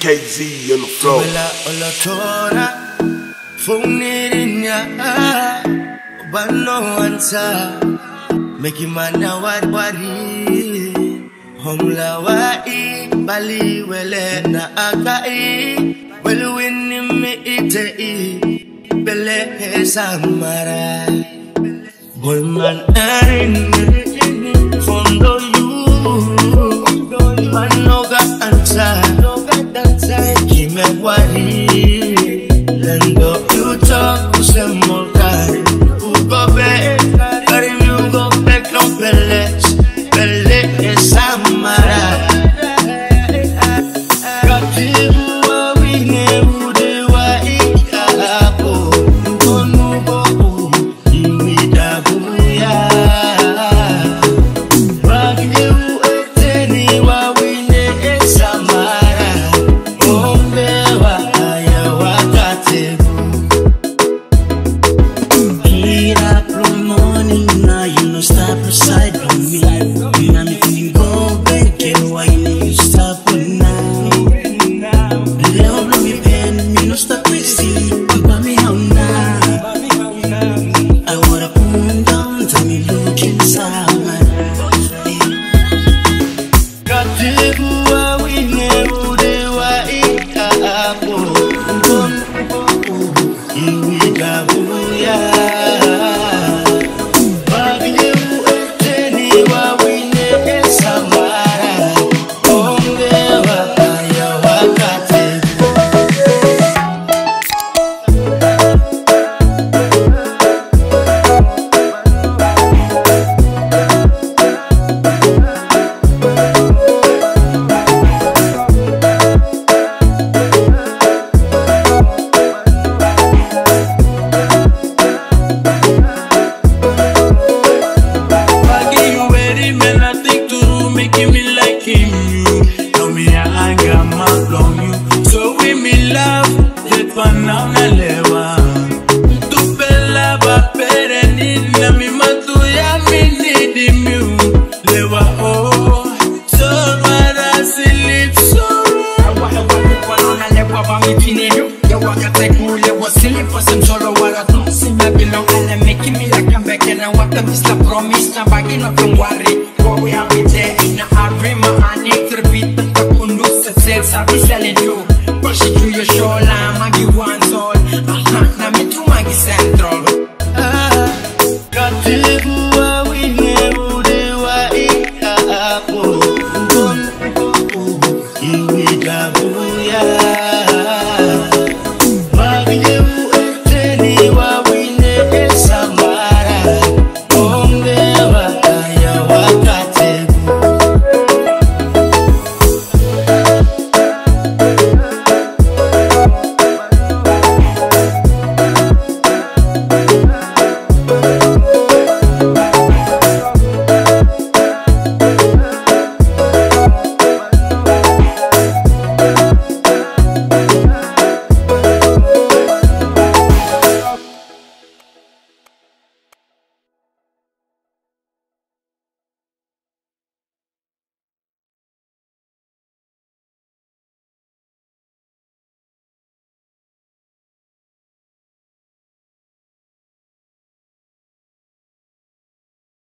KZ on the floor. Making mana wari homla wai bali wele na akai welu wini me ite I bele samara boyman erin fondo you manoga ansa kime wari lendo you talk usemolkai ugobe oh.